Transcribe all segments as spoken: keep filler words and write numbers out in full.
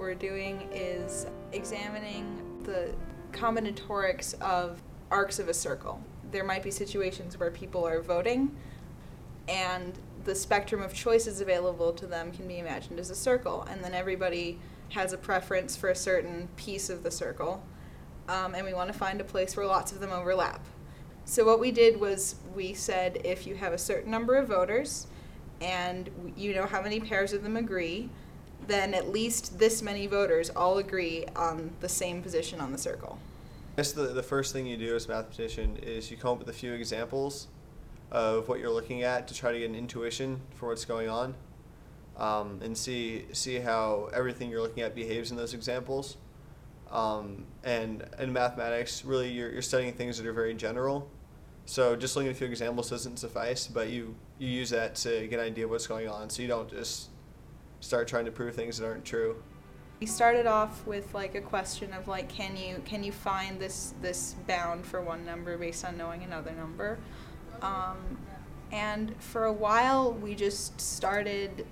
what we're doing is examining the combinatorics of arcs of a circle. There might be situations where people are voting, and the spectrum of choices available to them can be imagined as a circle, and then everybody has a preference for a certain piece of the circle, um, and we want to find a place where lots of them overlap. So what we did was we said if you have a certain number of voters and you know how many pairs of them agree, then at least this many voters all agree on the same position on the circle. I guess the, the first thing you do as a mathematician is you come up with a few examples of what you're looking at to try to get an intuition for what's going on, um, and see see how everything you're looking at behaves in those examples. Um, and in mathematics, really, you're, you're studying things that are very general. So just looking at a few examples doesn't suffice, but you, you use that to get an idea of what's going on, so you don't just start trying to prove things that aren't true. We started off with like a question of like, can you can you find this this bound for one number based on knowing another number? Um, and for a while we just started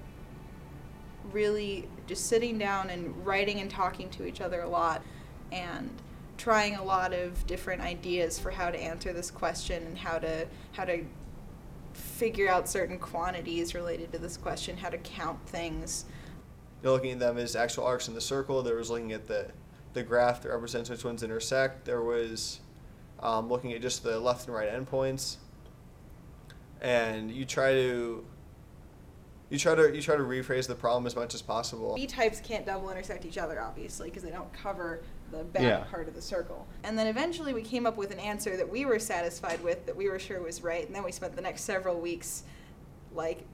really just sitting down and writing and talking to each other a lot and trying a lot of different ideas for how to answer this question and how to how to figure out certain quantities related to this question, how to count things. You're looking at them as actual arcs in the circle. There was looking at the, the graph that represents which ones intersect. There was um, looking at just the left and right endpoints. And you try to you try to you try to rephrase the problem as much as possible. B types can't double intersect each other, obviously, because they don't cover the back yeah. part of the circle. And then eventually we came up with an answer that we were satisfied with, that we were sure was right, and then we spent the next several weeks like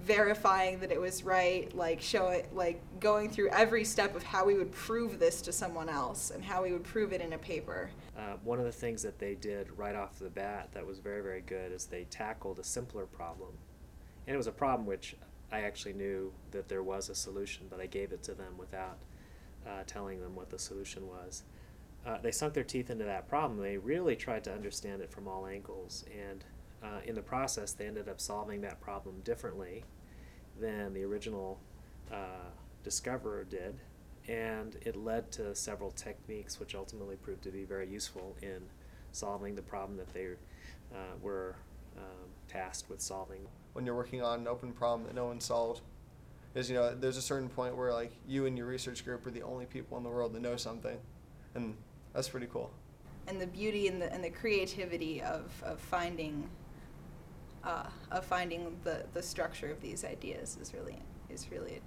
verifying that it was right, like showing, like going through every step of how we would prove this to someone else and how we would prove it in a paper. Uh, one of the things that they did right off the bat that was very, very good is they tackled a simpler problem. And it was a problem which I actually knew that there was a solution, but I gave it to them without uh, telling them what the solution was. Uh, they sunk their teeth into that problem. They really tried to understand it from all angles, and Uh, in the process, they ended up solving that problem differently than the original uh, discoverer did, and it led to several techniques which ultimately proved to be very useful in solving the problem that they uh, were um, tasked with solving. When you're working on an open problem that no one solved, is you know there's a certain point where like you and your research group are the only people in the world that know something, and that's pretty cool. And the beauty and the and the creativity of of finding. Uh, of finding the, the structure of these ideas is really is really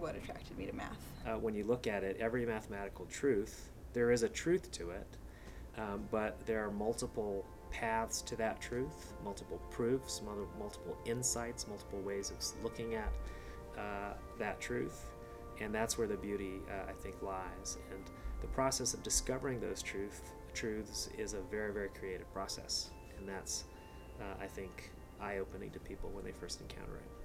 what attracted me to math. Uh, when you look at it, every mathematical truth, there is a truth to it, um, but there are multiple paths to that truth, multiple proofs, multiple insights, multiple ways of looking at uh, that truth, and that's where the beauty, uh, I think, lies. And the process of discovering those truth, truths is a very, very creative process, and that's, uh, I think, eye-opening to people when they first encounter it.